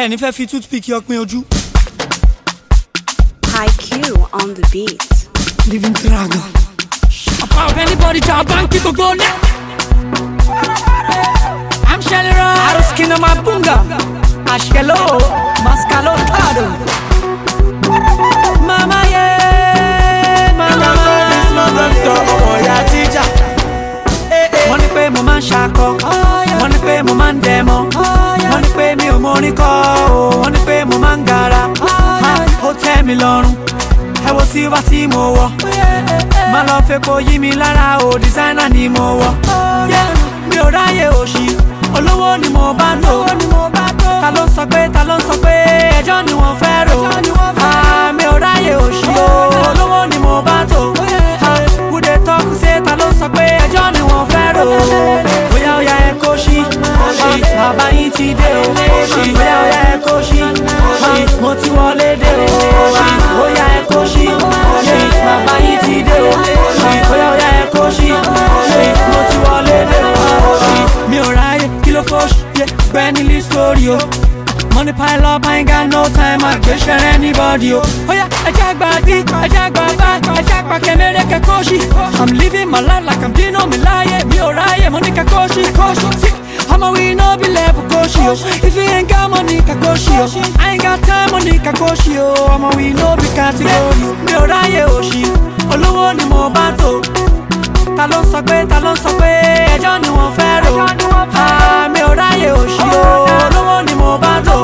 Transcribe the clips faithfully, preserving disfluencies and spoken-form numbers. And if I fit to speak, yok me oju. High Q on the beat. Living Dragon. About anybody, Jaban Kiko Gone. I'm Sheliroy. Aruskin of my bunga. Ashkelo. Mascalo Tado. Mama, yeah. Mama, this mother, oh, yeah, teacher. Money pay, Mama Shako. Money pay, Mama Demo. Money pay, me, Monico. Money pay, Mama Gara. Hotel Milano, I will see what team over. My love for Yimi Lara, oh, design and Nemo. Yeah, the Odaye Oshi, Olowo ni mo bando. Ta ló sọ pé, ta ló sọ pé, ẹjọ́ ni wọ́n fẹ́ rò. Ah, the Odaye Oshi, Olowo ni mo bando. Who dey talk say, ta ló sọ pé, ẹjọ́ ni wọ́n fẹ́ rò. Oya oya e Koshi, baba yín ti dé o. Oya oya e Koshi, mo ti wọlé dé o. Money pile up, I ain't got no time, I can't share anybody. Oh yeah, I jack back, I jack back, I jack back, I make a Koshi. I'm living my life like I'm Dino Milaye, me oraye, money ka Koshi, Koshi. I'm a winner, be level Koshi. If you ain't got money ka Koshi, I ain't got time, money ka Koshi. I'm a winner, be category, me oraye Oshi. Olowo ni mo bato. Ta ló sọ pé, ta ló sọ pé, ẹjọ́ ni wọ́n fẹ́ rò. Ah, me oraye Oshi. Olowo ni mo bato.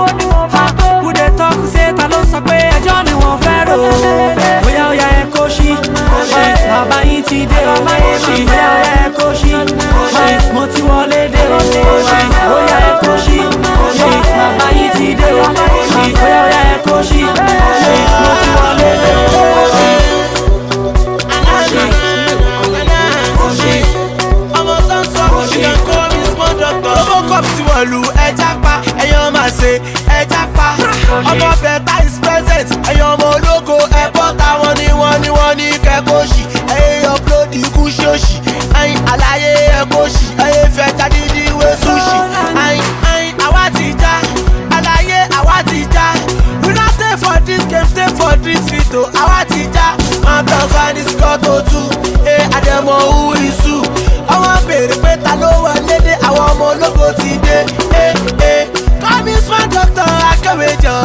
She did all my she yeah Koshi she moti wole de o she oh yeah Koshi she baba yi ti de o she oh yeah Koshi she moti wole de o she omo kan so she can call me small doctor omo cup ti walu e japa eyan ma se e japa omo beta is present eyan mo logo e port awon ni won ni won ni ke Koshi Koshi, I alaye Koshi, I feta didi we sushi. I I awatija, alaye awatija. We not stay for this game, stay for this video. Awatija, my brother is got to do. Eh, Ademo isu. I want peri peta low and lady. I want more logo today. Eh eh, call me smart doctor, I can wait.